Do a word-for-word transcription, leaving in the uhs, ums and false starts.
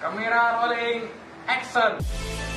Camera rolling, action!